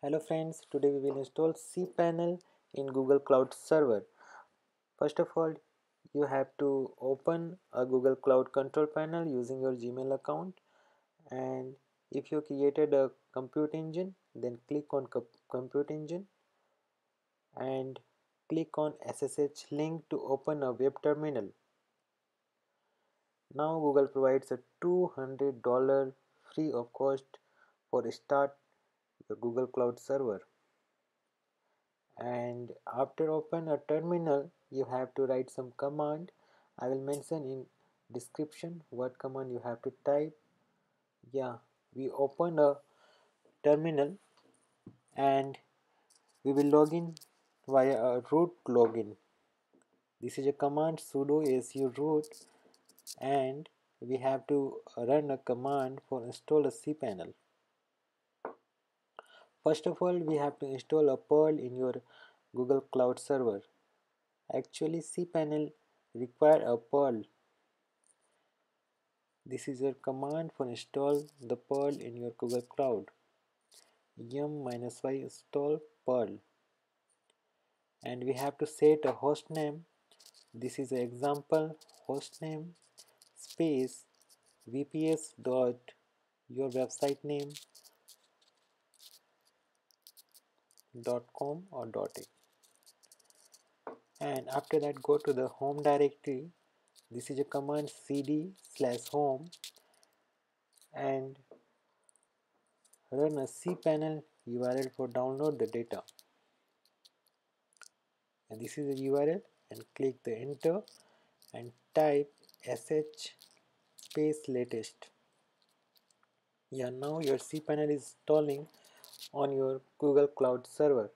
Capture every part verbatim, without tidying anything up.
Hello friends, today we will install cPanel in Google Cloud server. First of all, you have to open a Google Cloud control panel using your Gmail account, and if you created a compute engine, then click on compute engine and click on S S H link to open a web terminal. Now Google provides a two hundred dollars free of cost for start the Google Cloud server, and after open a terminal you have to write some command. I will mention in description what command you have to type. Yeah, we open a terminal and we will log in via a root login. This is a command sudo su root, and we have to run a command for install a cPanel. First of all, we have to install a Perl in your Google Cloud server. Actually, cPanel require a Perl. This is your command for install the Perl in your Google Cloud. Yum minus y install Perl. And we have to set a host name. This is an example hostname space vps dot your website name dot com or dot it, and after that go to the home directory. This is a command cd slash home and run a cPanel U R L for download the data, and this is the U R L, and click the enter and type sh space latest. Yeah, now your cPanel is installing on your Google Cloud server.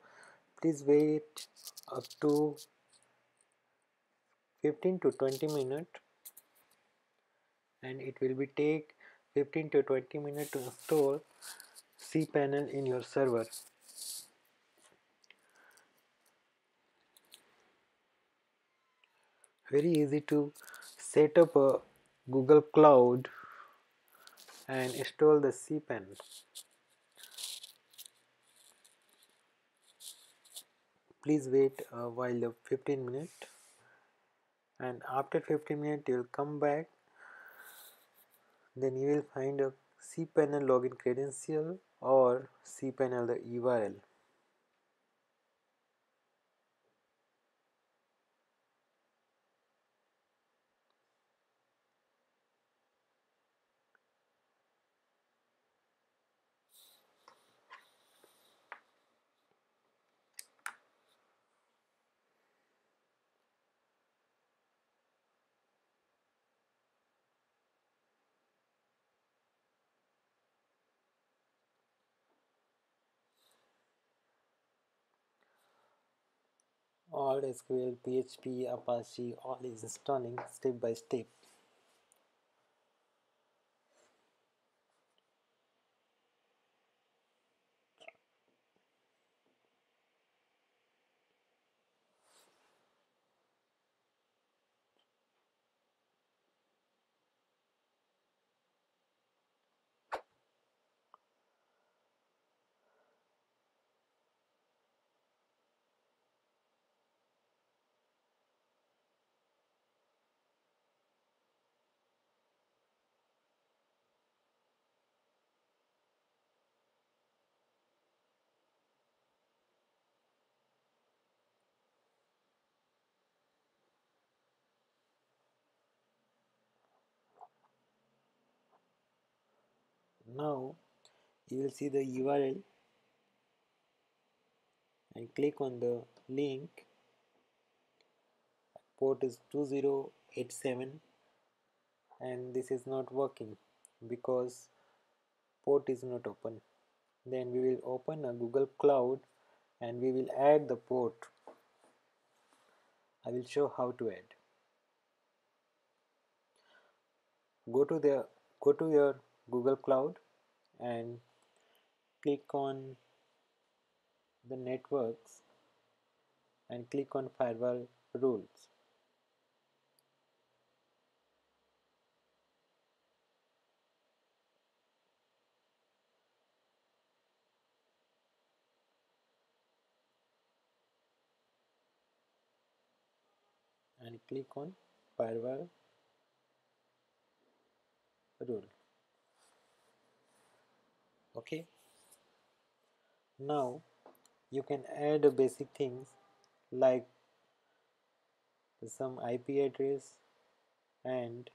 Please wait up to fifteen to twenty minutes, and it will be take fifteen to twenty minutes to install cPanel in your server. Very easy to set up a Google Cloud and install the cPanel. Please wait a while of fifteen minutes, and after fifteen minutes you will come back. Then you will find a cPanel login credential or cPanel the U R L. All S Q L, P H P, Apache, all is installing step by step. Now you will see the U R L and click on the link. Port is two zero eight seven, and this is not working because port is not open. Then we will open a Google Cloud and we will add the port. I will show how to add. Go to the go to your Google Cloud and click on the networks and click on firewall rules. and click on firewall rule. Okay, now you can add basic things like some I P address and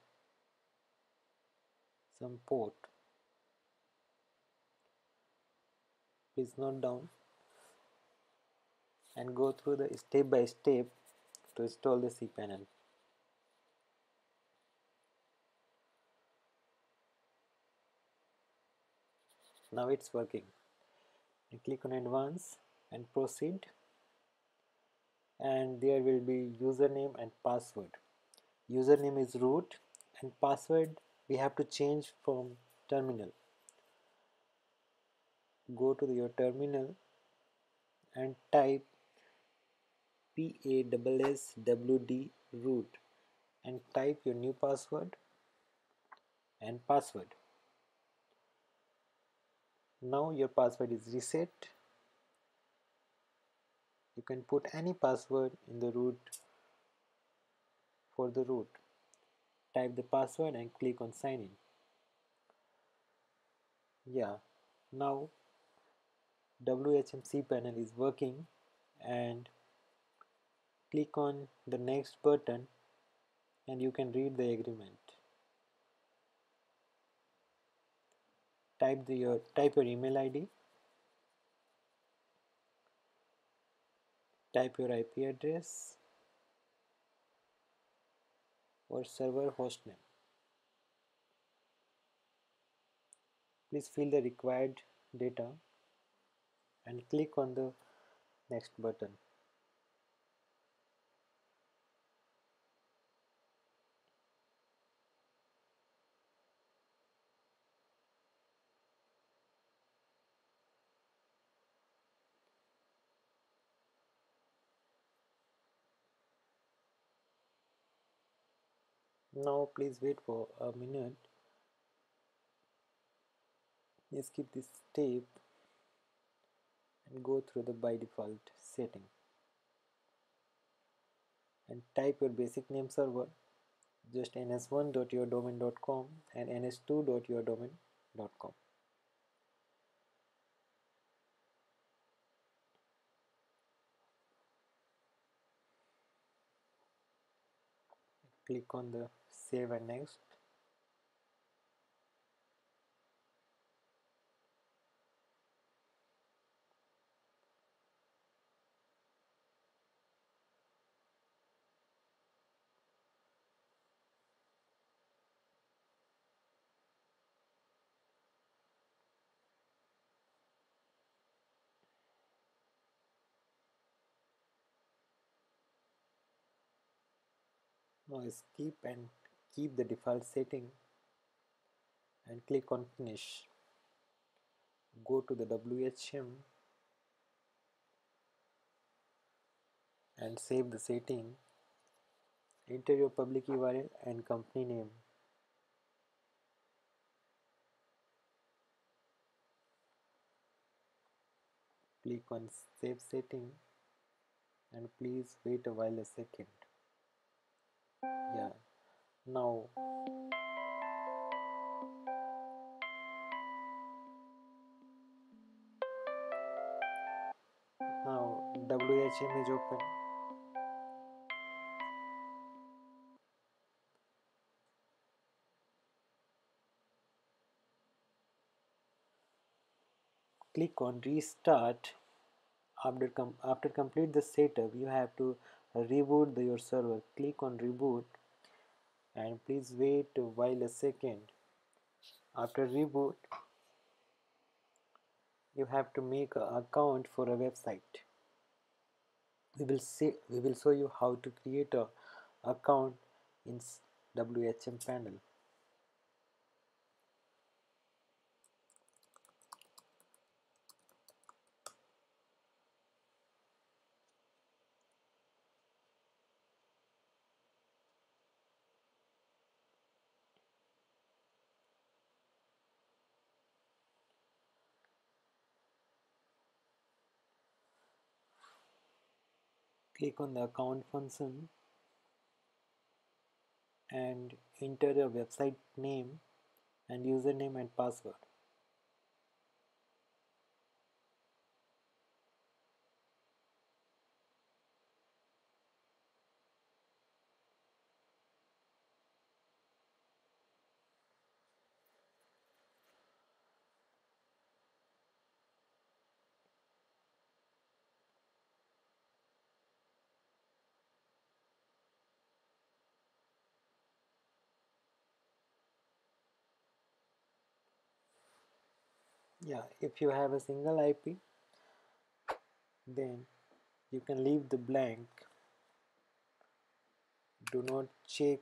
some port. Please note down and go through the step by step to install the cPanel. Now it's working. You click on advanced and proceed, and there will be username and password. Username is root and password we have to change from terminal. Go to your terminal and type P A S S W D root and type your new password and password. Now your password is reset. You can put any password in the root for the root. Type the password and click on sign in. Yeah, now W H M cPanel is working, and click on the next button and you can read the agreement. Type the your type your email I D, type your I P address or server hostname. Please fill the required data and click on the next button. Now please wait for a minute. Let's skip this step and go through the by default setting and type your basic name server, just N S one dot your domain dot com and N S two dot your domain dot com. Click on the save and next. Now skip and keep the default setting and click on finish. Go to the W H M and save the setting. Enter your public U R L and company name. Click on save setting and please wait a while a second. Yeah, now now W H M is open. Click on restart. After com after complete the setup, you have to reboot the, your server. Click on reboot and please wait a while a second. After reboot, you have to make an account for a website. We will see, we will show you how to create an account in W H M panel. Click on the account function and enter your website name and username and password. Yeah, if you have a single I P, then you can leave the blank. Do not check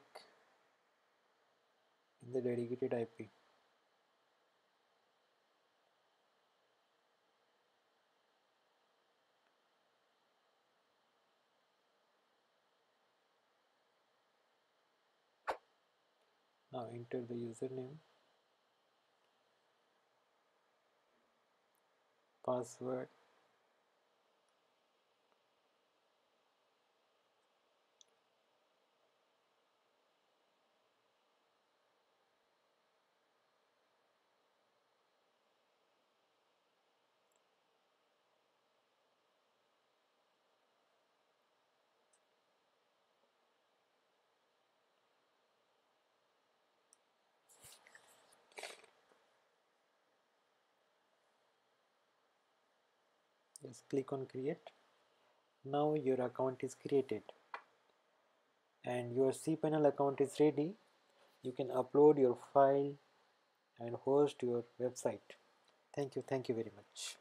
in the dedicated I P. Now enter the username, password, just click on create. Now your account is created and your cPanel account is ready. You can upload your file and host your website. Thank you. Thank you very much.